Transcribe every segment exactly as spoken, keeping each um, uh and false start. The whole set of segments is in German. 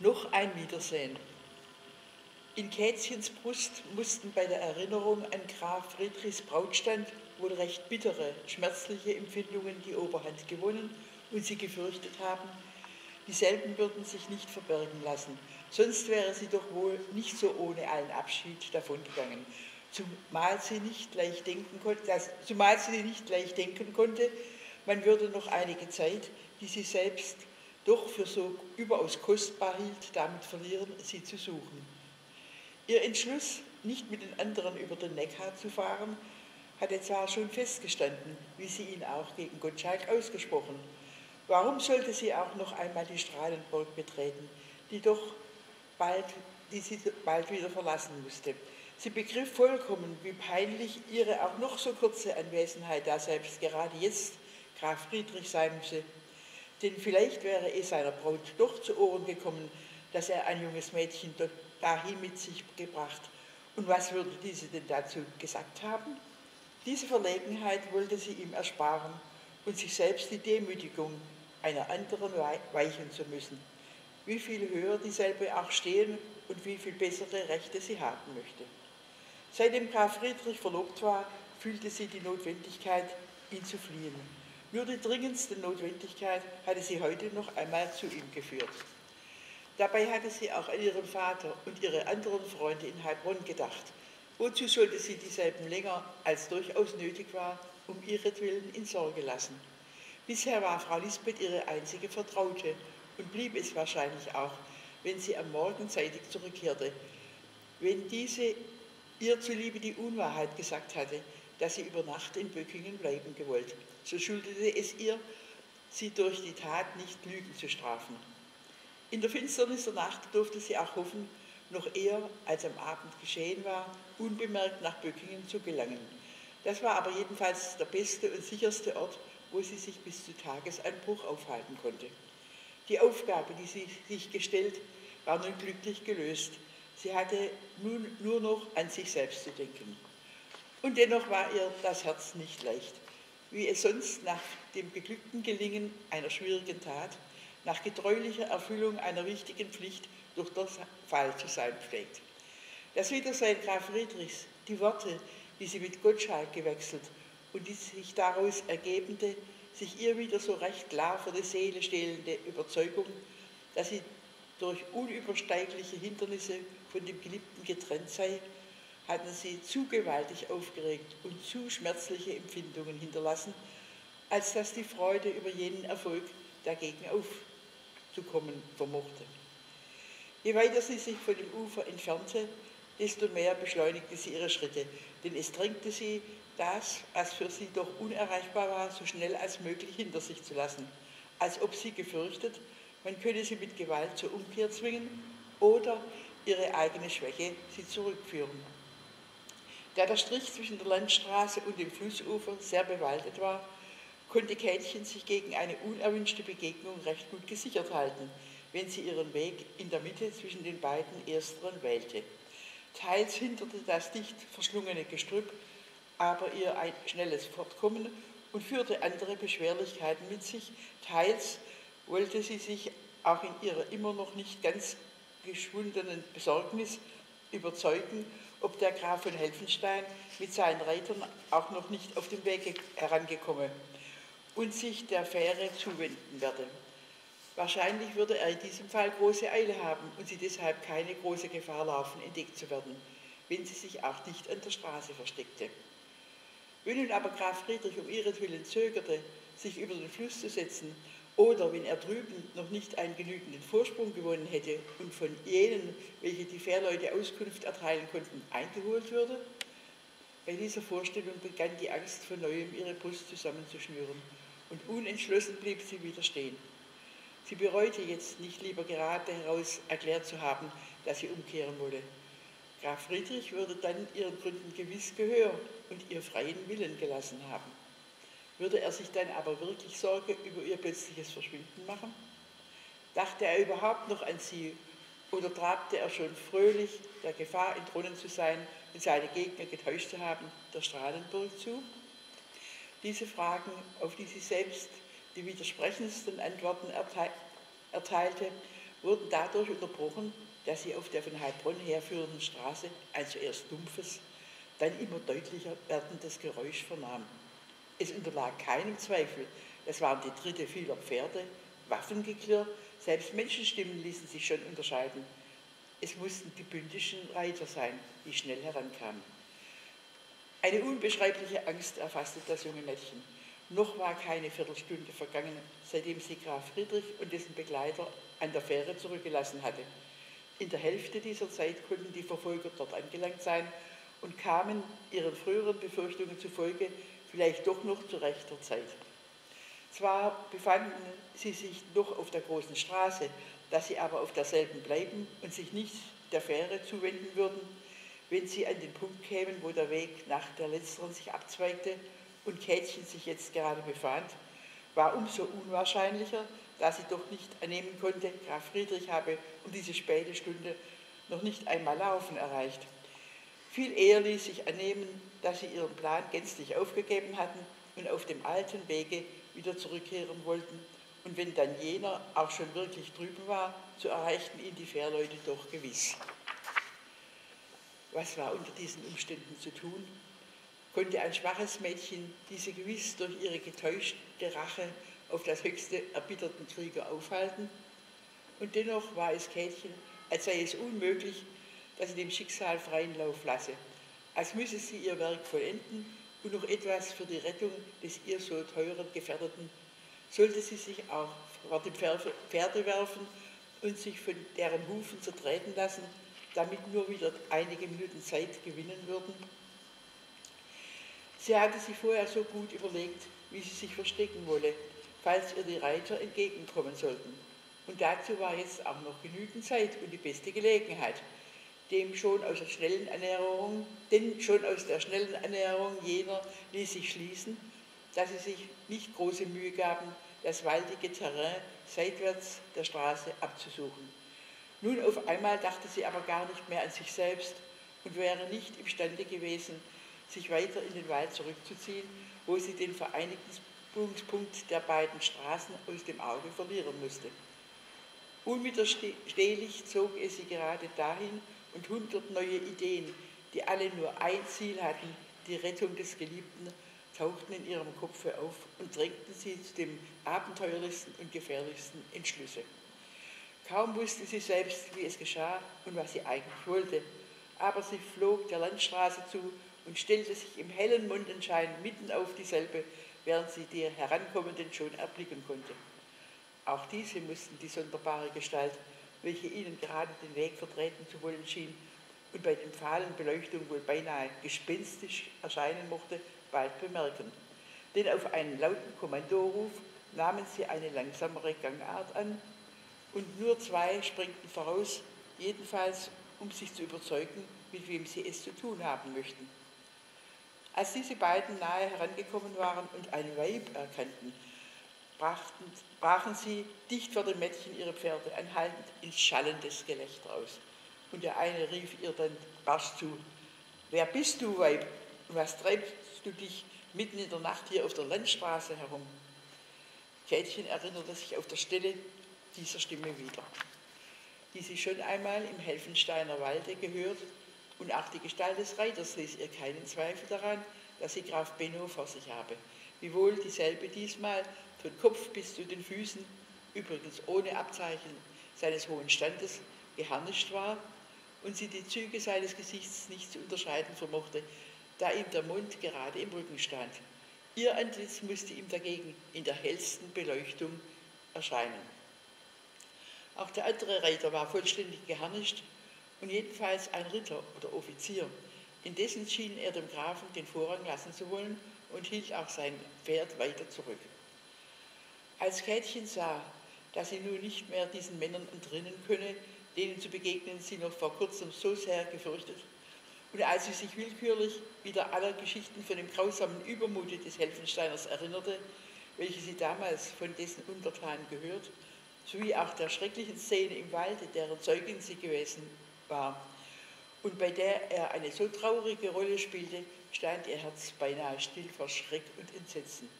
Noch ein Wiedersehen. In Käthchens Brust mussten bei der Erinnerung an Graf Friedrichs Brautstand wohl recht bittere, schmerzliche Empfindungen die Oberhand gewonnen und sie gefürchtet haben, dieselben würden sich nicht verbergen lassen. Sonst wäre sie doch wohl nicht so ohne allen Abschied davongegangen, zumal sie nicht gleich denken konnte, dass, zumal sie nicht gleich denken konnte, man würde noch einige Zeit, die sie selbst doch für so überaus kostbar hielt, damit verlieren, sie zu suchen. Ihr Entschluss, nicht mit den anderen über den Neckar zu fahren, hatte zwar schon festgestanden, wie sie ihn auch gegen Gottschalk ausgesprochen. Warum sollte sie auch noch einmal die Strahlenburg betreten, die, doch bald, die sie bald wieder verlassen musste? Sie begriff vollkommen, wie peinlich ihre auch noch so kurze Anwesenheit da selbst gerade jetzt Graf Friedrich sein müsse. Denn vielleicht wäre es seiner Braut doch zu Ohren gekommen, dass er ein junges Mädchen dort dahin mit sich gebracht. Und was würde diese denn dazu gesagt haben? Diese Verlegenheit wollte sie ihm ersparen und sich selbst die Demütigung einer anderen weichen zu müssen, wie viel höher dieselbe auch stehen und wie viel bessere Rechte sie haben möchte. Seitdem Graf Friedrich verlobt war, fühlte sie die Notwendigkeit, ihn zu fliehen. Nur die dringendste Notwendigkeit hatte sie heute noch einmal zu ihm geführt. Dabei hatte sie auch an ihren Vater und ihre anderen Freunde in Heilbronn gedacht. Wozu sollte sie dieselben länger, als durchaus nötig war, um ihretwillen in Sorge lassen? Bisher war Frau Lisbeth ihre einzige Vertraute und blieb es wahrscheinlich auch, wenn sie am Morgen zeitig zurückkehrte. Wenn diese ihr zuliebe die Unwahrheit gesagt hatte, dass sie über Nacht in Böckingen bleiben gewollt, so schuldete es ihr, sie durch die Tat nicht lügen zu strafen. In der Finsternis der Nacht durfte sie auch hoffen, noch eher, als am Abend geschehen war, unbemerkt nach Böckingen zu gelangen. Das war aber jedenfalls der beste und sicherste Ort, wo sie sich bis zu Tagesanbruch aufhalten konnte. Die Aufgabe, die sie sich gestellt, war nun glücklich gelöst. Sie hatte nun nur noch an sich selbst zu denken. Und dennoch war ihr das Herz nicht leicht, wie es sonst nach dem geglückten Gelingen einer schwierigen Tat, nach getreulicher Erfüllung einer wichtigen Pflicht durch das Fall zu sein pflegt. Das Wiedersehen Graf Friedrichs, die Worte, die sie mit Gottschalk gewechselt und die sich daraus ergebende, sich ihr wieder so recht klar vor die Seele stehende Überzeugung, dass sie durch unübersteigliche Hindernisse von dem Geliebten getrennt sei, hatten sie zu gewaltig aufgeregt und zu schmerzliche Empfindungen hinterlassen, als dass die Freude über jenen Erfolg dagegen aufzukommen vermochte. Je weiter sie sich von dem Ufer entfernte, desto mehr beschleunigte sie ihre Schritte, denn es drängte sie, das, was für sie doch unerreichbar war, so schnell als möglich hinter sich zu lassen, als ob sie gefürchtet, man könne sie mit Gewalt zur Umkehr zwingen oder ihre eigene Schwäche sie zurückführen. Da der Strich zwischen der Landstraße und dem Flussufer sehr bewaldet war, konnte Käthchen sich gegen eine unerwünschte Begegnung recht gut gesichert halten, wenn sie ihren Weg in der Mitte zwischen den beiden Ersteren wählte. Teils hinderte das dicht verschlungene Gestrüpp aber ihr ein schnelles Fortkommen und führte andere Beschwerlichkeiten mit sich, teils wollte sie sich auch in ihrer immer noch nicht ganz geschwundenen Besorgnis überzeugen, ob der Graf von Helfenstein mit seinen Reitern auch noch nicht auf dem Wege herangekommen und sich der Fähre zuwenden werde. Wahrscheinlich würde er in diesem Fall große Eile haben und sie deshalb keine große Gefahr laufen, entdeckt zu werden, wenn sie sich auch nicht an der Straße versteckte. Wenn nun aber Graf Friedrich um ihretwillen zögerte, sich über den Fluss zu setzen, oder wenn er drüben noch nicht einen genügenden Vorsprung gewonnen hätte und von jenen, welche die Fährleute Auskunft erteilen konnten, eingeholt würde, bei dieser Vorstellung begann die Angst von neuem, ihre Brust zusammenzuschnüren. Und unentschlossen blieb sie wieder stehen. Sie bereute jetzt nicht lieber gerade heraus erklärt zu haben, dass sie umkehren wolle. Graf Friedrich würde dann ihren Gründen gewiss Gehör und ihr freien Willen gelassen haben. Würde er sich dann aber wirklich Sorge über ihr plötzliches Verschwinden machen? Dachte er überhaupt noch an sie oder trabte er schon fröhlich, der Gefahr entronnen zu sein und seine Gegner getäuscht zu haben, der Strahlenburg zu? Diese Fragen, auf die sie selbst die widersprechendsten Antworten erteilte, wurden dadurch unterbrochen, dass sie auf der von Heilbronn herführenden Straße ein zuerst dumpfes, dann immer deutlicher werdendes Geräusch vernahmen. Es unterlag keinem Zweifel, es waren die Tritte vieler Pferde, Waffengeklirr, selbst Menschenstimmen ließen sich schon unterscheiden. Es mussten die bündischen Reiter sein, die schnell herankamen. Eine unbeschreibliche Angst erfasste das junge Mädchen. Noch war keine Viertelstunde vergangen, seitdem sie Graf Friedrich und dessen Begleiter an der Fähre zurückgelassen hatte. In der Hälfte dieser Zeit konnten die Verfolger dort angelangt sein und kamen ihren früheren Befürchtungen zufolge vielleicht doch noch zu rechter Zeit. Zwar befanden sie sich noch auf der großen Straße, dass sie aber auf derselben bleiben und sich nicht der Fähre zuwenden würden, wenn sie an den Punkt kämen, wo der Weg nach der letzteren sich abzweigte und Käthchen sich jetzt gerade befand, war umso unwahrscheinlicher, da sie doch nicht annehmen konnte, Graf Friedrich habe um diese späte Stunde noch nicht einmal Laufen erreicht. Viel eher ließ sich annehmen, dass sie ihren Plan gänzlich aufgegeben hatten und auf dem alten Wege wieder zurückkehren wollten, und wenn dann jener auch schon wirklich drüben war, so erreichten ihn die Fährleute doch gewiss. Was war unter diesen Umständen zu tun? Konnte ein schwaches Mädchen, diese gewiss durch ihre getäuschte Rache auf das höchste erbitterten Krieger aufhalten? Und dennoch war es Käthchen, als sei es unmöglich, dass sie dem Schicksal freien Lauf lasse, als müsse sie ihr Werk vollenden und noch etwas für die Rettung des ihr so teuren Gefährdeten. Sollte sie sich auch vor die Pferde werfen und sich von deren Hufen zertreten lassen, damit nur wieder einige Minuten Zeit gewinnen würden? Sie hatte sich vorher so gut überlegt, wie sie sich verstecken wolle, falls ihr die Reiter entgegenkommen sollten. Und dazu war jetzt auch noch genügend Zeit und die beste Gelegenheit, dem schon aus der schnellen Annäherung, denn schon aus der schnellen Annäherung jener ließ sich schließen, dass sie sich nicht große Mühe gaben, das waldige Terrain seitwärts der Straße abzusuchen. Nun auf einmal dachte sie aber gar nicht mehr an sich selbst und wäre nicht imstande gewesen, sich weiter in den Wald zurückzuziehen, wo sie den Vereinigungspunkt der beiden Straßen aus dem Auge verlieren musste. Unwiderstehlich zog es sie gerade dahin und hundert neue Ideen, die alle nur ein Ziel hatten, die Rettung des Geliebten, tauchten in ihrem Kopfe auf und drängten sie zu dem abenteuerlichsten und gefährlichsten Entschlüsse. Kaum wusste sie selbst, wie es geschah und was sie eigentlich wollte, aber sie flog der Landstraße zu und stellte sich im hellen Mondenschein mitten auf dieselbe, während sie die Herankommenden schon erblicken konnte. Auch diese mussten die sonderbare Gestalt, welche ihnen gerade den Weg vertreten zu wollen schien und bei den fahlen Beleuchtung wohl beinahe gespenstisch erscheinen mochte, bald bemerken. Denn auf einen lauten Kommandoruf nahmen sie eine langsamere Gangart an und nur zwei sprengten voraus, jedenfalls um sich zu überzeugen, mit wem sie es zu tun haben möchten. Als diese beiden nahe herangekommen waren und ein Weib erkannten, brachten, brachen sie dicht vor dem Mädchen ihre Pferde anhaltend in schallendes Gelächter aus. Und der eine rief ihr dann barsch zu: Wer bist du, Weib? Und was treibst du dich mitten in der Nacht hier auf der Landstraße herum? Käthchen erinnerte sich auf der Stelle dieser Stimme wieder, die sie schon einmal im Helfensteiner Walde gehört, und auch die Gestalt des Reiters ließ ihr keinen Zweifel daran, dass sie Graf Benno vor sich habe, wiewohl dieselbe diesmal von Kopf bis zu den Füßen, übrigens ohne Abzeichen seines hohen Standes, geharnischt war und sie die Züge seines Gesichts nicht zu unterscheiden vermochte, da ihm der Mond gerade im Rücken stand. Ihr Antlitz musste ihm dagegen in der hellsten Beleuchtung erscheinen. Auch der andere Reiter war vollständig geharnischt und jedenfalls ein Ritter oder Offizier. Indessen schien er dem Grafen den Vorrang lassen zu wollen und hielt auch sein Pferd weiter zurück. Als Käthchen sah, dass sie nun nicht mehr diesen Männern entrinnen könne, denen zu begegnen sie noch vor kurzem so sehr gefürchtet, und als sie sich willkürlich wieder aller Geschichten von dem grausamen Übermute des Helfensteiners erinnerte, welche sie damals von dessen Untertanen gehört, sowie auch der schrecklichen Szene im Walde, deren Zeugin sie gewesen war, und bei der er eine so traurige Rolle spielte, stand ihr Herz beinahe still vor Schreck und Entsetzen.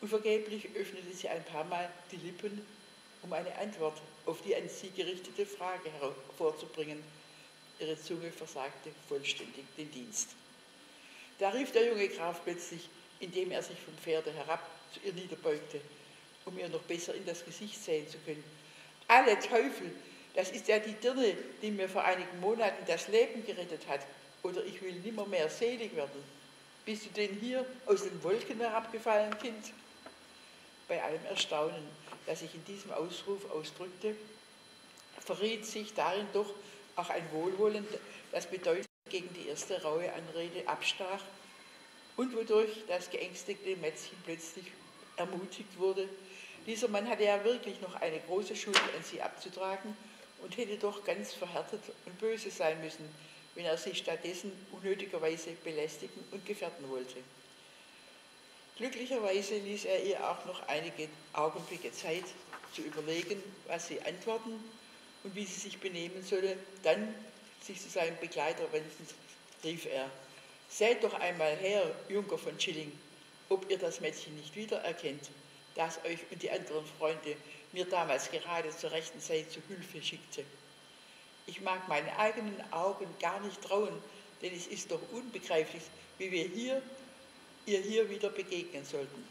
Unvergeblich öffnete sie ein paar Mal die Lippen, um eine Antwort auf die an sie gerichtete Frage hervorzubringen. Ihre Zunge versagte vollständig den Dienst. Da rief der junge Graf plötzlich, indem er sich vom Pferde herab zu ihr niederbeugte, um ihr noch besser in das Gesicht sehen zu können. Alle Teufel, das ist ja die Dirne, die mir vor einigen Monaten das Leben gerettet hat, oder ich will nimmermehr selig werden. Bist du denn hier aus den Wolken herabgefallen, Kind? Bei allem Erstaunen, das sich in diesem Ausruf ausdrückte, verriet sich darin doch auch ein Wohlwollen, das bedeutend gegen die erste raue Anrede abstach und wodurch das geängstigte Mätzchen plötzlich ermutigt wurde. Dieser Mann hatte ja wirklich noch eine große Schuld an sie abzutragen und hätte doch ganz verhärtet und böse sein müssen, wenn er sie stattdessen unnötigerweise belästigen und gefährden wollte. Glücklicherweise ließ er ihr auch noch einige Augenblicke Zeit, zu überlegen, was sie antworten und wie sie sich benehmen solle. Dann, sich zu seinem Begleiter wendend, rief er, seid doch einmal her, Junker von Schilling, ob ihr das Mädchen nicht wiedererkennt, das euch und die anderen Freunde mir damals gerade zur rechten Zeit zu Hilfe schickte. Ich mag meinen eigenen Augen gar nicht trauen, denn es ist doch unbegreiflich, wie wir hier, ihr hier wieder begegnen sollten.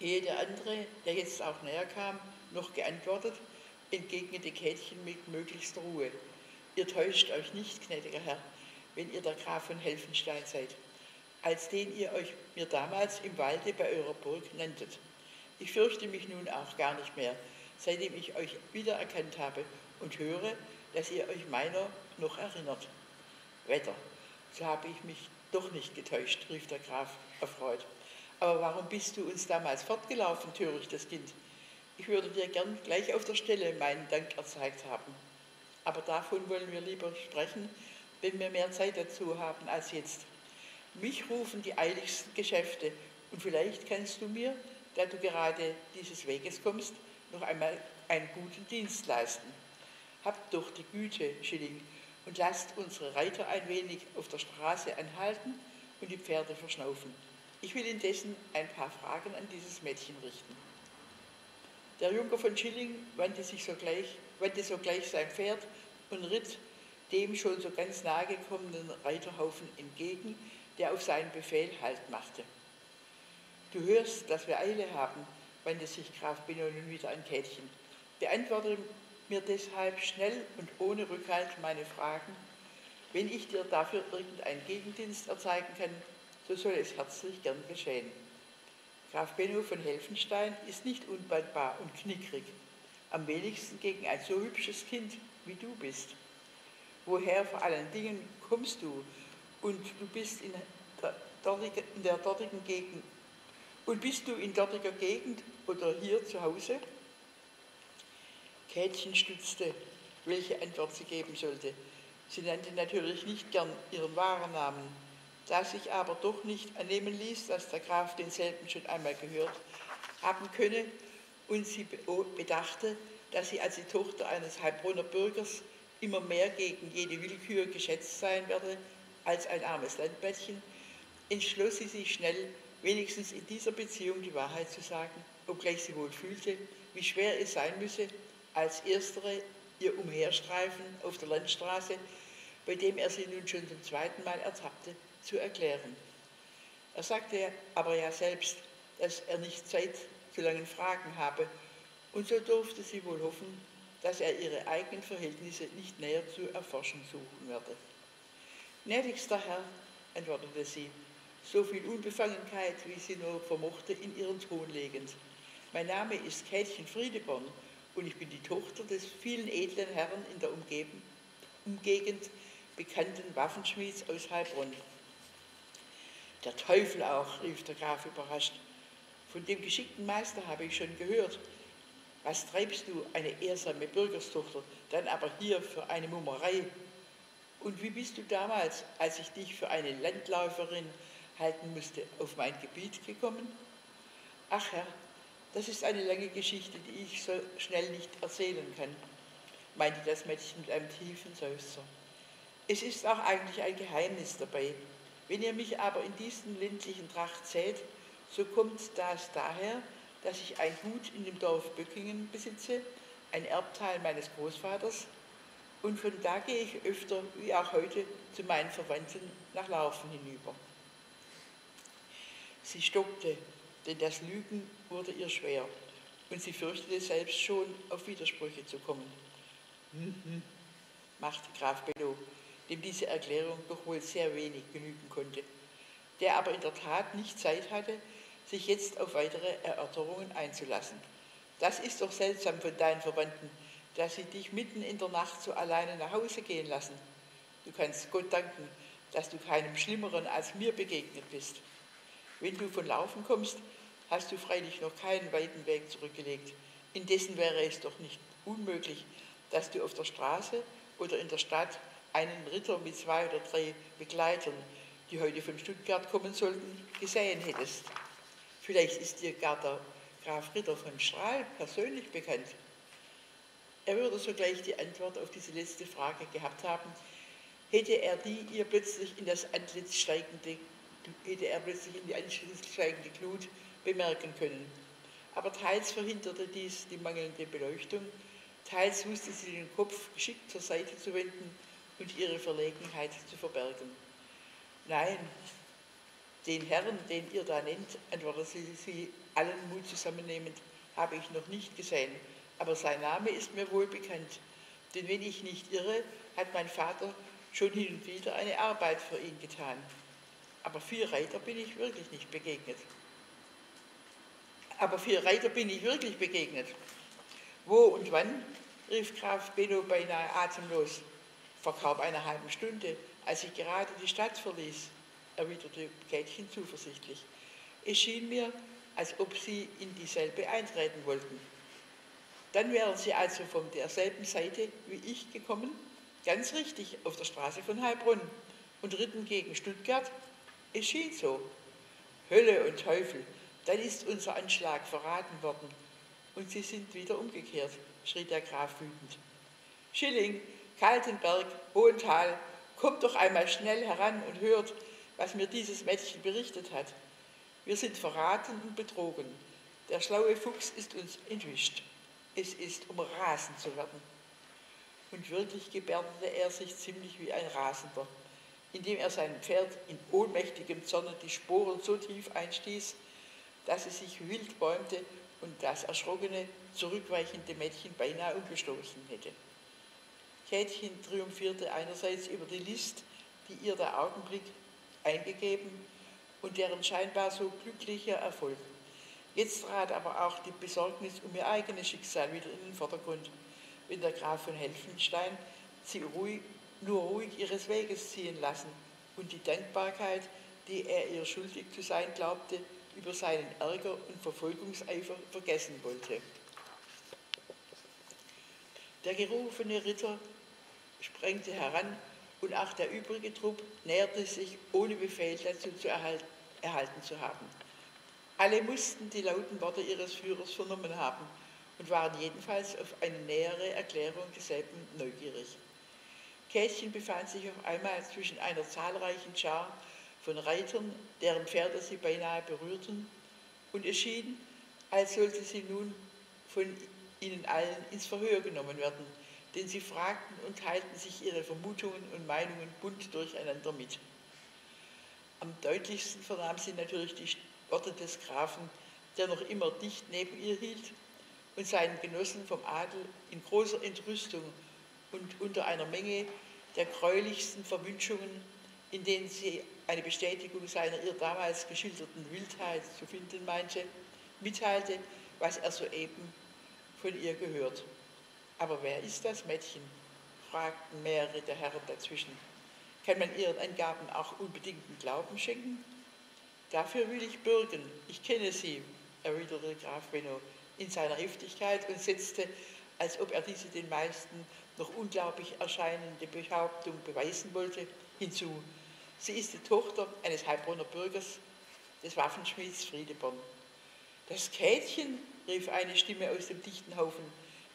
Ehe der andere, der jetzt auch näher kam, noch geantwortet, entgegnete Käthchen mit möglichster Ruhe. Ihr täuscht euch nicht, gnädiger Herr, wenn ihr der Graf von Helfenstein seid, als den ihr euch mir damals im Walde bei eurer Burg nanntet. Ich fürchte mich nun auch gar nicht mehr, seitdem ich euch wiedererkannt habe und höre, dass ihr euch meiner noch erinnert. Wetter, so habe ich mich doch nicht getäuscht, rief der Graf erfreut. Aber warum bist du uns damals fortgelaufen, törichtes Kind? Ich würde dir gern gleich auf der Stelle meinen Dank erzeigt haben. Aber davon wollen wir lieber sprechen, wenn wir mehr Zeit dazu haben als jetzt. Mich rufen die eiligsten Geschäfte und vielleicht kannst du mir, da du gerade dieses Weges kommst, noch einmal einen guten Dienst leisten. Habt doch die Güte, Schilling, und lasst unsere Reiter ein wenig auf der Straße anhalten und die Pferde verschnaufen. Ich will indessen ein paar Fragen an dieses Mädchen richten. Der Junker von Schilling wandte sich sogleich, wandte sogleich sein Pferd und ritt dem schon so ganz nahe gekommenen Reiterhaufen entgegen, der auf seinen Befehl Halt machte. Du hörst, dass wir Eile haben, wandte sich Graf Benno nun wieder an Käthchen. Beantworte mir deshalb schnell und ohne Rückhalt meine Fragen. Wenn ich dir dafür irgendeinen Gegendienst erzeigen kann, so soll es herzlich gern geschehen. Graf Benno von Helfenstein ist nicht unbandbar und knickrig, am wenigsten gegen ein so hübsches Kind, wie du bist. Woher vor allen Dingen kommst du? Und du bist in der, dortige, in der dortigen Gegend. Und bist du in dortiger Gegend oder hier zu Hause? Käthchen stutzte, welche Antwort sie geben sollte. Sie nannte natürlich nicht gern ihren wahren Namen. Da sich aber doch nicht annehmen ließ, dass der Graf denselben schon einmal gehört haben könne und sie bedachte, dass sie als die Tochter eines Heilbronner Bürgers immer mehr gegen jede Willkür geschätzt sein werde als ein armes Landmädchen, entschloss sie sich schnell, wenigstens in dieser Beziehung die Wahrheit zu sagen, obgleich sie wohl fühlte, wie schwer es sein müsse, als erstere ihr Umherstreifen auf der Landstraße, bei dem er sie nun schon zum zweiten Mal ertappte, zu erklären. Er sagte aber ja selbst, dass er nicht Zeit zu langen Fragen habe, und so durfte sie wohl hoffen, dass er ihre eigenen Verhältnisse nicht näher zu erforschen suchen werde. Gnädigster Herr, antwortete sie, so viel Unbefangenheit, wie sie nur vermochte, in ihren Ton legend. Mein Name ist Käthchen Friedeborn und ich bin die Tochter des vielen edlen Herren in der Umgeben, Umgegend bekannten Waffenschmieds aus Heilbronn. Der Teufel auch, rief der Graf überrascht. Von dem geschickten Meister habe ich schon gehört. Was treibst du, eine ehrsame Bürgerstochter, dann aber hier für eine Mummerei? Und wie bist du damals, als ich dich für eine Landläuferin halten musste, auf mein Gebiet gekommen? Ach Herr, das ist eine lange Geschichte, die ich so schnell nicht erzählen kann, meinte das Mädchen mit einem tiefen Seufzer. Es ist auch eigentlich ein Geheimnis dabei. Wenn ihr mich aber in diesen ländlichen Tracht seht, so kommt das daher, dass ich ein Gut in dem Dorf Böckingen besitze, ein Erbteil meines Großvaters, und von da gehe ich öfter, wie auch heute, zu meinen Verwandten nach Laufen hinüber. Sie stockte, denn das Lügen wurde ihr schwer, und sie fürchtete selbst schon, auf Widersprüche zu kommen. Mhm, machte Graf Benno, dem diese Erklärung doch wohl sehr wenig genügen konnte, der aber in der Tat nicht Zeit hatte, sich jetzt auf weitere Erörterungen einzulassen. Das ist doch seltsam von deinen Verwandten, dass sie dich mitten in der Nacht so alleine nach Hause gehen lassen. Du kannst Gott danken, dass du keinem Schlimmeren als mir begegnet bist. Wenn du von Laufen kommst, hast du freilich noch keinen weiten Weg zurückgelegt. Indessen wäre es doch nicht unmöglich, dass du auf der Straße oder in der Stadt einen Ritter mit zwei oder drei Begleitern, die heute von Stuttgart kommen sollten, gesehen hättest. Vielleicht ist dir gar der Graf Ritter von Strahl persönlich bekannt. Er würde sogleich die Antwort auf diese letzte Frage gehabt haben, hätte er die ihr plötzlich in das Antlitz steigende, hätte er plötzlich in die Antlitz steigende Glut bemerken können. Aber teils verhinderte dies die mangelnde Beleuchtung, teils wusste sie den Kopf geschickt zur Seite zu wenden und ihre Verlegenheit zu verbergen. Nein, den Herrn, den ihr da nennt, antwortete sie, allen Mut zusammennehmend, habe ich noch nicht gesehen, aber sein Name ist mir wohl bekannt, denn wenn ich nicht irre, hat mein Vater schon hin und wieder eine Arbeit für ihn getan. Aber vier Reiter bin ich wirklich nicht begegnet. Aber vier Reiter bin ich wirklich begegnet. Wo und wann? Rief Graf Benno beinahe atemlos. Vor kaum einer halben Stunde, als ich gerade die Stadt verließ, erwiderte Käthchen zuversichtlich. Es schien mir, als ob sie in dieselbe eintreten wollten. Dann wären sie also von derselben Seite wie ich gekommen, ganz richtig auf der Straße von Heilbronn, und ritten gegen Stuttgart. Es schien so. Hölle und Teufel, dann ist unser Anschlag verraten worden. Und sie sind wieder umgekehrt, schrie der Graf wütend. Schilling, Kaltenberg, Hohenthal, kommt doch einmal schnell heran und hört, was mir dieses Mädchen berichtet hat. Wir sind verraten und betrogen. Der schlaue Fuchs ist uns entwischt. Es ist, um rasend zu werden. Und wirklich gebärdete er sich ziemlich wie ein Rasender, indem er seinem Pferd in ohnmächtigem Zorne die Sporen so tief einstieß, dass es sich wild bäumte und das erschrockene, zurückweichende Mädchen beinahe umgestoßen hätte. Käthchen triumphierte einerseits über die List, die ihr der Augenblick eingegeben und deren scheinbar so glücklicher Erfolg. Jetzt trat aber auch die Besorgnis um ihr eigenes Schicksal wieder in den Vordergrund, wenn der Graf von Helfenstein sie ruhig, nur ruhig ihres Weges ziehen lassen und die Dankbarkeit, die er ihr schuldig zu sein glaubte, über seinen Ärger und Verfolgungseifer vergessen wollte. Der gerufene Ritter sprengte heran und auch der übrige Trupp näherte sich, ohne Befehl dazu zu erhalten, erhalten zu haben. Alle mussten die lauten Worte ihres Führers vernommen haben und waren jedenfalls auf eine nähere Erklärung desselben neugierig. Käthchen befand sich auf einmal zwischen einer zahlreichen Schar von Reitern, deren Pferde sie beinahe berührten, und es schien, als sollte sie nun von ihnen allen ins Verhör genommen werden, denn sie fragten und teilten sich ihre Vermutungen und Meinungen bunt durcheinander mit. Am deutlichsten vernahm sie natürlich die Worte des Grafen, der noch immer dicht neben ihr hielt und seinen Genossen vom Adel in großer Entrüstung und unter einer Menge der gräulichsten Verwünschungen, in denen sie eine Bestätigung seiner ihr damals geschilderten Wildheit zu finden meinte, mitteilte, was er soeben von ihr gehört. Aber wer ist das Mädchen? Fragten mehrere der Herren dazwischen. Kann man ihren Angaben auch unbedingten Glauben schenken? Dafür will ich bürgen. Ich kenne sie, erwiderte Graf Benno in seiner Heftigkeit und setzte, als ob er diese den meisten noch unglaublich erscheinende Behauptung beweisen wollte, hinzu. Sie ist die Tochter eines Heilbronner Bürgers, des Waffenschmieds Friedeborn. Das Käthchen, rief eine Stimme aus dem dichten Haufen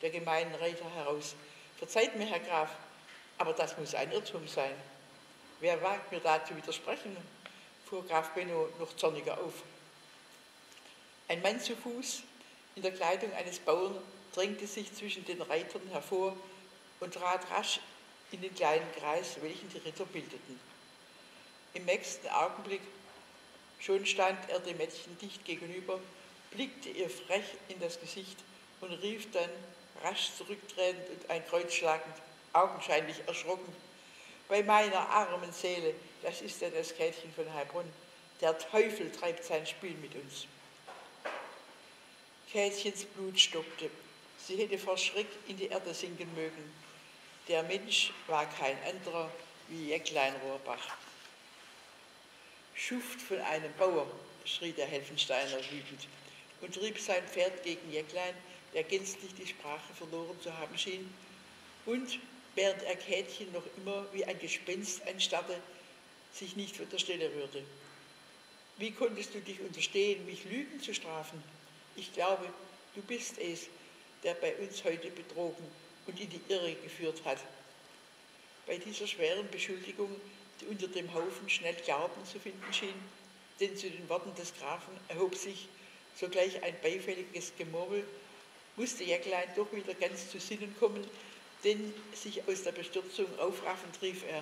der gemeinen Reiter heraus. Verzeiht mir, Herr Graf, aber das muss ein Irrtum sein. Wer wagt mir da zu widersprechen? Fuhr Graf Benno noch zorniger auf. Ein Mann zu Fuß, In der Kleidung eines Bauern drängte sich zwischen den Reitern hervor und trat rasch in den kleinen Kreis, welchen die Ritter bildeten. Im nächsten Augenblick schon stand er dem Mädchen dicht gegenüber, blickte ihr frech in das Gesicht und rief dann, rasch zurücktretend und ein Kreuz schlagend, augenscheinlich erschrocken: Bei meiner armen Seele, das ist ja das Käthchen von Heilbronn. Der Teufel treibt sein Spiel mit uns. Käthchens Blut stockte. Sie hätte vor Schreck in die Erde sinken mögen. Der Mensch war kein anderer wie Jäcklein Rohrbach. Schuft von einem Bauer, schrie der Helfensteiner wütend und trieb sein Pferd gegen Jäcklein, der gänzlich die Sprache verloren zu haben schien, und, während er Käthchen noch immer wie ein Gespenst anstarrte, sich nicht von der Stelle rührte. Wie konntest du dich unterstehen, mich Lügen zu strafen? Ich glaube, du bist es, der bei uns heute betrogen und in die Irre geführt hat. Bei dieser schweren Beschuldigung, die unter dem Haufen schnell Glauben zu finden schien, denn zu den Worten des Grafen erhob sich sogleich ein beifälliges Gemurmel, musste Jäcklein doch wieder ganz zu Sinnen kommen, denn sich aus der Bestürzung aufraffend rief er: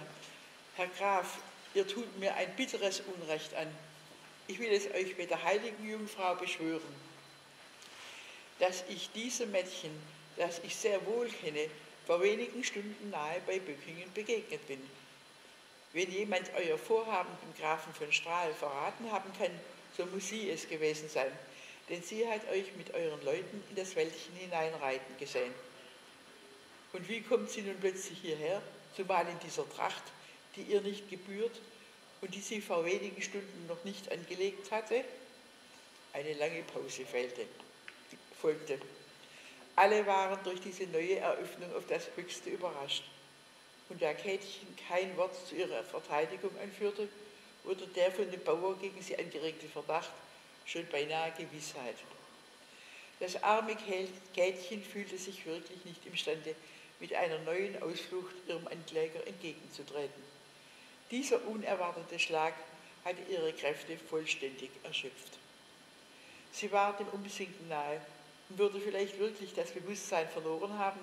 Herr Graf, ihr tut mir ein bitteres Unrecht an. Ich will es euch bei der heiligen Jungfrau beschwören, dass ich diesem Mädchen, das ich sehr wohl kenne, vor wenigen Stunden nahe bei Böckingen begegnet bin. Wenn jemand euer Vorhaben dem Grafen von Strahl verraten haben kann, so muss sie es gewesen sein, denn sie hat euch mit euren Leuten in das Wäldchen hineinreiten gesehen. Und wie kommt sie nun plötzlich hierher, zumal in dieser Tracht, die ihr nicht gebührt und die sie vor wenigen Stunden noch nicht angelegt hatte? Eine lange Pause fällte, folgte. Alle waren durch diese neue Eröffnung auf das Höchste überrascht. Und da Käthchen kein Wort zu ihrer Verteidigung anführte, wurde der von dem Bauer gegen sie angeregte Verdacht schon beinahe Gewissheit. Das arme Käthchen fühlte sich wirklich nicht imstande, mit einer neuen Ausflucht ihrem Ankläger entgegenzutreten. Dieser unerwartete Schlag hatte ihre Kräfte vollständig erschöpft. Sie war dem Umsinken nahe und würde vielleicht wirklich das Bewusstsein verloren haben,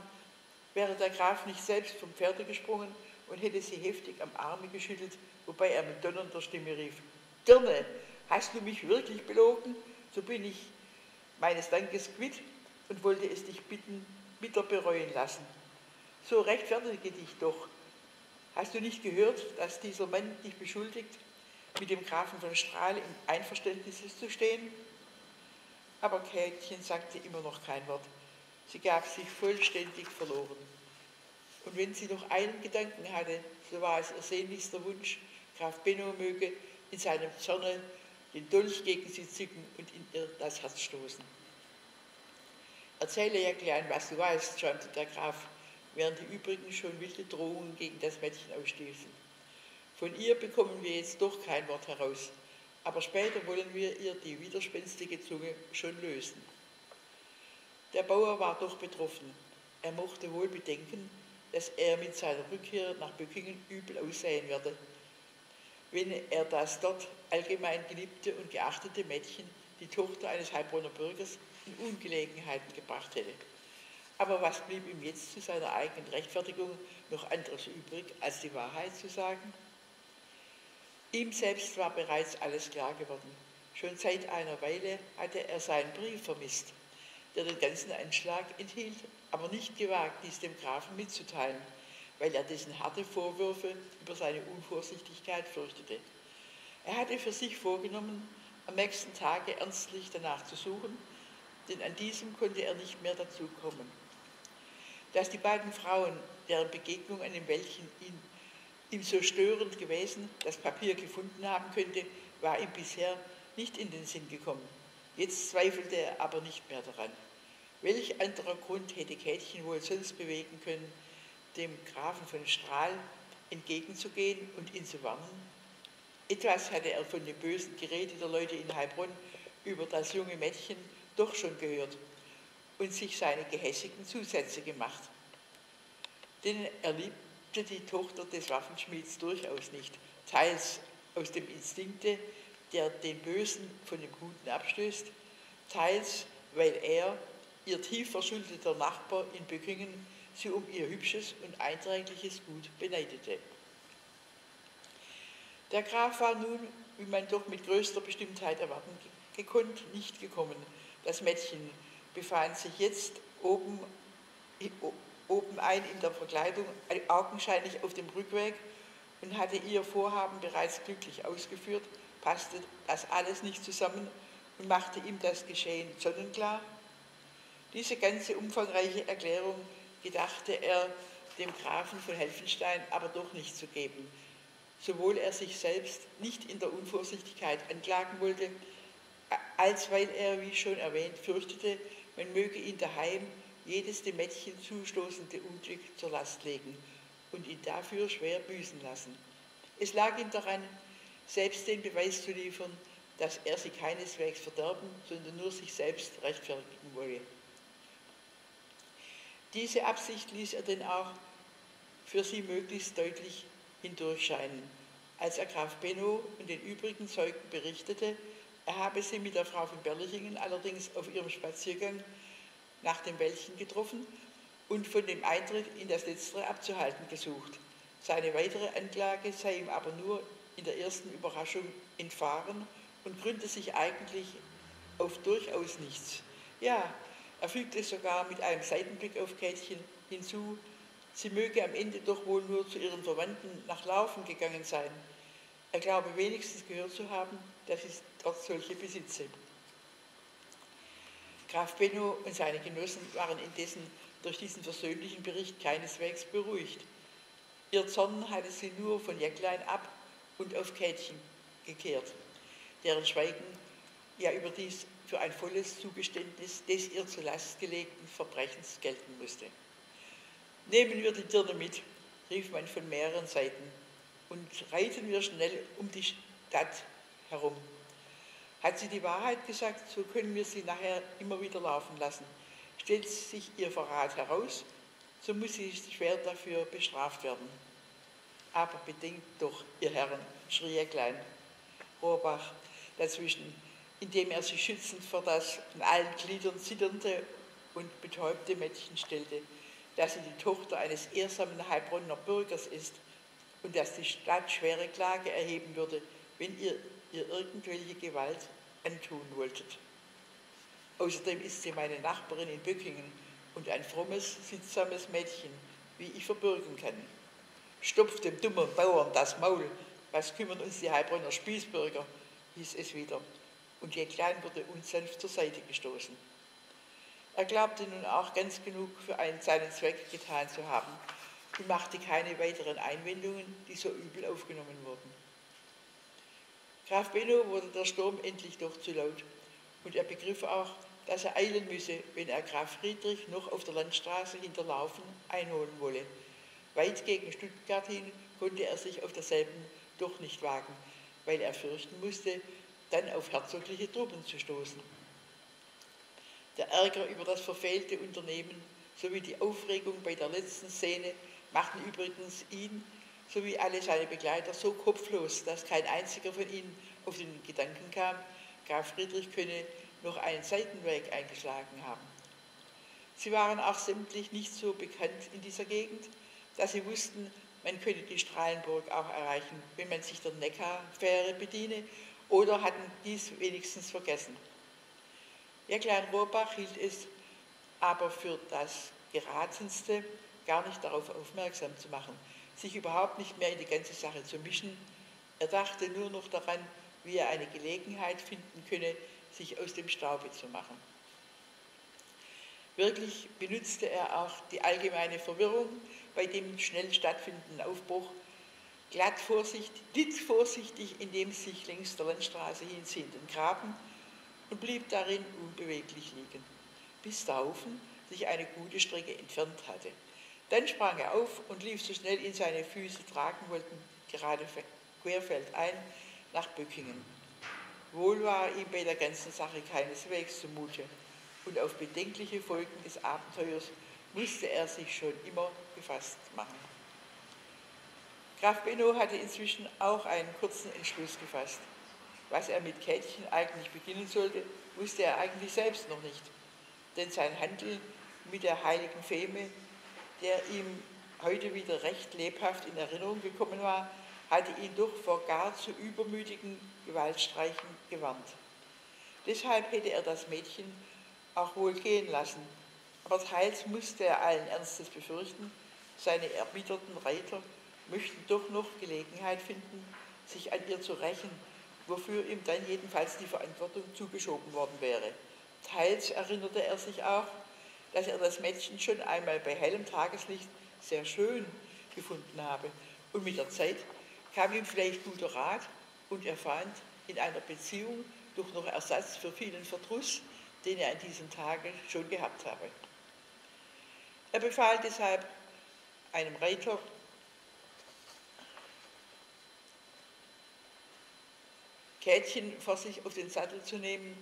wäre der Graf nicht selbst vom Pferde gesprungen und hätte sie heftig am Arme geschüttelt, wobei er mit donnernder Stimme rief: Dirne, hast du mich wirklich belogen? So bin ich meines Dankes quitt und wollte es dich bitten, bitter bereuen lassen. So rechtfertige dich doch. Hast du nicht gehört, dass dieser Mann dich beschuldigt, mit dem Grafen von Strahl im Einverständnis zu stehen? Aber Käthchen sagte immer noch kein Wort. Sie gab sich vollständig verloren. Und wenn sie noch einen Gedanken hatte, so war es ihr sehnlichster Wunsch, Graf Benno möge in seinem Zorne den Dolch gegen sie zücken und in ihr das Herz stoßen. Erzähle, Jäcklein, was du weißt, schäumte der Graf, während die übrigen schon wilde Drohungen gegen das Mädchen ausstießen. Von ihr bekommen wir jetzt doch kein Wort heraus, aber später wollen wir ihr die widerspenstige Zunge schon lösen. Der Bauer war doch betroffen. Er mochte wohl bedenken, dass er mit seiner Rückkehr nach Böckingen übel aussehen werde, wenn er das dort allgemein geliebte und geachtete Mädchen, die Tochter eines Heilbronner Bürgers, in Ungelegenheiten gebracht hätte. Aber was blieb ihm jetzt zu seiner eigenen Rechtfertigung noch anderes übrig, als die Wahrheit zu sagen? Ihm selbst war bereits alles klar geworden. Schon seit einer Weile hatte er seinen Brief vermisst, der den ganzen Anschlag enthielt, aber nicht gewagt, dies dem Grafen mitzuteilen, weil er dessen harte Vorwürfe über seine Unvorsichtigkeit fürchtete. Er hatte für sich vorgenommen, am nächsten Tage ernstlich danach zu suchen, denn an diesem konnte er nicht mehr dazu kommen. Dass die beiden Frauen, deren Begegnung an dem Wäldchen ihn, ihm so störend gewesen, das Papier gefunden haben könnte, war ihm bisher nicht in den Sinn gekommen. Jetzt zweifelte er aber nicht mehr daran. Welch anderer Grund hätte Käthchen wohl sonst bewegen können, dem Grafen von Strahl entgegenzugehen und ihn zu warnen? Etwas hatte er von dem bösen Gerede der Leute in Heilbronn über das junge Mädchen doch schon gehört und sich seine gehässigen Zusätze gemacht. Denn er liebte die Tochter des Waffenschmieds durchaus nicht, teils aus dem Instinkte, der den Bösen von dem Guten abstößt, teils, weil er, ihr tief verschuldeter Nachbar in Böckingen, sie um ihr hübsches und einträgliches Gut beneidete. Der Graf war nun, wie man doch mit größter Bestimmtheit erwarten gekonnt, nicht gekommen. Das Mädchen befand sich jetzt oben, oben ein in der Verkleidung, augenscheinlich auf dem Rückweg, und hatte ihr Vorhaben bereits glücklich ausgeführt, passte das alles nicht zusammen und machte ihm das Geschehen sonnenklar. Diese ganze umfangreiche Erklärung gedachte er dem Grafen von Helfenstein aber doch nicht zu geben, sowohl er sich selbst nicht in der Unvorsichtigkeit anklagen wollte, als weil er, wie schon erwähnt, fürchtete, man möge ihn daheim jedes dem Mädchen zustoßende Unglück zur Last legen und ihn dafür schwer büßen lassen. Es lag ihm daran, selbst den Beweis zu liefern, dass er sie keineswegs verderben, sondern nur sich selbst rechtfertigen wolle. Diese Absicht ließ er denn auch für sie möglichst deutlich hindurchscheinen, als er Graf Benno und den übrigen Zeugen berichtete, er habe sie mit der Frau von Berlichingen allerdings auf ihrem Spaziergang nach dem Wäldchen getroffen und von dem Eintritt in das Letztere abzuhalten gesucht. Seine weitere Anklage sei ihm aber nur in der ersten Überraschung entfahren und gründe sich eigentlich auf durchaus nichts. Ja, er fügte sogar mit einem Seitenblick auf Käthchen hinzu, sie möge am Ende doch wohl nur zu ihren Verwandten nach Laufen gegangen sein. Er glaube wenigstens gehört zu haben, dass es dort solche besitze. Graf Benno und seine Genossen waren indessen durch diesen versöhnlichen Bericht keineswegs beruhigt. Ihr Zorn hatte sie nur von Jäcklein ab und auf Käthchen gekehrt, deren Schweigen ja überdies für ein volles Zugeständnis des ihr zur Last gelegten Verbrechens gelten musste. Nehmen wir die Dirne mit, rief man von mehreren Seiten, und reiten wir schnell um die Stadt herum. Hat sie die Wahrheit gesagt, so können wir sie nachher immer wieder laufen lassen. Stellt sich ihr Verrat heraus, so muss sie schwer dafür bestraft werden. Aber bedenkt doch, ihr Herren, schrie Jäcklein Rohrbach dazwischen, indem er sie schützend vor das an allen Gliedern zitternde und betäubte Mädchen stellte, dass sie die Tochter eines ehrsamen Heilbronner Bürgers ist und dass die Stadt schwere Klage erheben würde, wenn ihr ihr irgendwelche Gewalt antun wolltet. Außerdem ist sie meine Nachbarin in Böckingen und ein frommes, sittsames Mädchen, wie ich verbürgen kann. Stopft dem dummen Bauern das Maul, was kümmern uns die Heilbronner Spießbürger, hieß es wieder, und Jäcklein wurde unsanft zur Seite gestoßen. Er glaubte nun auch ganz genug für einen seinen Zweck getan zu haben und machte keine weiteren Einwendungen, die so übel aufgenommen wurden. Graf Benno wurde der Sturm endlich doch zu laut und er begriff auch, dass er eilen müsse, wenn er Graf Friedrich noch auf der Landstraße hinter Laufen einholen wolle. Weit gegen Stuttgart hin konnte er sich auf derselben doch nicht wagen, weil er fürchten musste, dann auf herzogliche Truppen zu stoßen. Der Ärger über das verfehlte Unternehmen sowie die Aufregung bei der letzten Szene machten übrigens ihn sowie alle seine Begleiter so kopflos, dass kein einziger von ihnen auf den Gedanken kam, Graf Friedrich könne noch einen Seitenweg eingeschlagen haben. Sie waren auch sämtlich nicht so bekannt in dieser Gegend, dass sie wussten, man könne die Strahlenburg auch erreichen, wenn man sich der Neckar-Fähre bediene, oder hatten dies wenigstens vergessen. Jäcklein Rohrbach hielt es aber für das Geratenste, gar nicht darauf aufmerksam zu machen, sich überhaupt nicht mehr in die ganze Sache zu mischen. Er dachte nur noch daran, wie er eine Gelegenheit finden könne, sich aus dem Staube zu machen. Wirklich benutzte er auch die allgemeine Verwirrung bei dem schnell stattfindenden Aufbruch glatt vorsichtig, litt vorsichtig in dem sich längs der Landstraße hinziehenden Graben und blieb darin unbeweglich liegen, bis Laufen sich eine gute Strecke entfernt hatte. Dann sprang er auf und lief so schnell ihn seine Füße tragen wollten, gerade querfeldein nach Böckingen. Wohl war ihm bei der ganzen Sache keineswegs zumute und auf bedenkliche Folgen des Abenteuers musste er sich schon immer gefasst machen. Graf Benno hatte inzwischen auch einen kurzen Entschluss gefasst. Was er mit Käthchen eigentlich beginnen sollte, wusste er eigentlich selbst noch nicht. denn sein Handel mit der heiligen Feme, der ihm heute wieder recht lebhaft in Erinnerung gekommen war, hatte ihn doch vor gar zu übermütigen Gewaltstreichen gewarnt. Deshalb hätte er das Mädchen auch wohl gehen lassen, aber teils musste er allen Ernstes befürchten, seine erbitterten Reiter möchten doch noch Gelegenheit finden, sich an ihr zu rächen, wofür ihm dann jedenfalls die Verantwortung zugeschoben worden wäre. Teils erinnerte er sich auch, dass er das Mädchen schon einmal bei hellem Tageslicht sehr schön gefunden habe. Und mit der Zeit kam ihm vielleicht guter Rat und er fand in einer Beziehung doch noch Ersatz für vielen Verdruss, den er an diesem Tage schon gehabt habe. Er befahl deshalb einem Reiter, Käthchen vor sich auf den Sattel zu nehmen,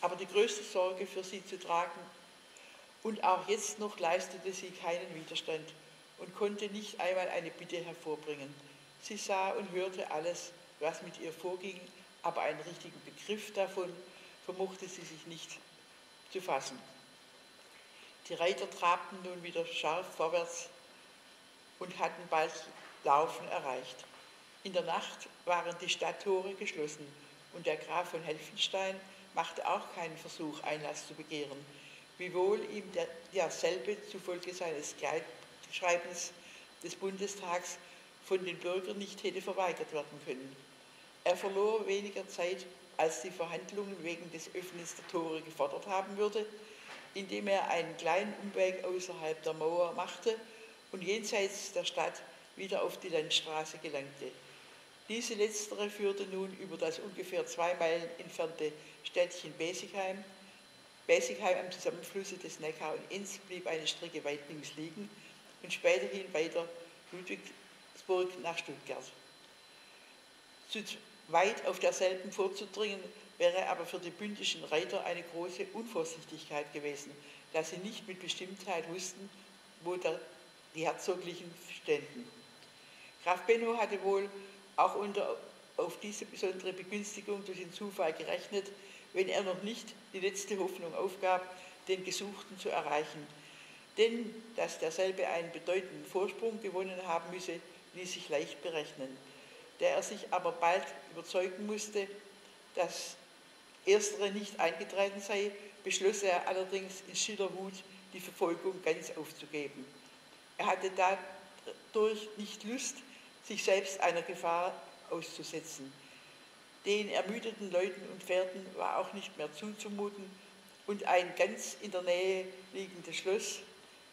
aber die größte Sorge für sie zu tragen. Und auch jetzt noch leistete sie keinen Widerstand und konnte nicht einmal eine Bitte hervorbringen. Sie sah und hörte alles, was mit ihr vorging, aber einen richtigen Begriff davon vermochte sie sich nicht zu fassen. Die Reiter trabten nun wieder scharf vorwärts und hatten bald Laufen erreicht. In der Nacht waren die Stadttore geschlossen und der Graf von Helfenstein machte auch keinen Versuch, Einlass zu begehren, wiewohl ihm der, derselbe zufolge seines Schreibens des Bundestags von den Bürgern nicht hätte verweigert werden können. Er verlor weniger Zeit, als die Verhandlungen wegen des Öffnens der Tore gefordert haben würde, indem er einen kleinen Umweg außerhalb der Mauer machte und jenseits der Stadt wieder auf die Landstraße gelangte. Diese letztere führte nun über das ungefähr zwei Meilen entfernte Städtchen Besigheim. Besigheim am Zusammenflusse des Neckar und Enz blieb eine Strecke weit links liegen und späterhin weiter Ludwigsburg nach Stuttgart. Zu weit auf derselben vorzudringen, wäre aber für die bündischen Reiter eine große Unvorsichtigkeit gewesen, da sie nicht mit Bestimmtheit wussten, wo die Herzoglichen ständen. Graf Benno hatte wohl auch unter, auf diese besondere Begünstigung durch den Zufall gerechnet, wenn er noch nicht die letzte Hoffnung aufgab, den Gesuchten zu erreichen. Denn, dass derselbe einen bedeutenden Vorsprung gewonnen haben müsse, ließ sich leicht berechnen. Der er sich aber bald überzeugen musste, dass erstere nicht eingetreten sei, beschloss er allerdings in Schillerwut, die Verfolgung ganz aufzugeben. Er hatte dadurch nicht Lust, sich selbst einer Gefahr auszusetzen. Den ermüdeten Leuten und Pferden war auch nicht mehr zuzumuten und ein ganz in der Nähe liegendes Schloss,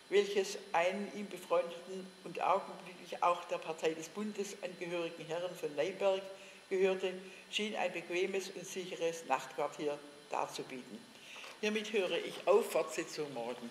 welches einen ihm befreundeten und augenblicklich auch der Partei des Bundes angehörigen Herrn von Leiberg gehörte, schien ein bequemes und sicheres Nachtquartier darzubieten. Hiermit höre ich auf, Fortsetzung morgen.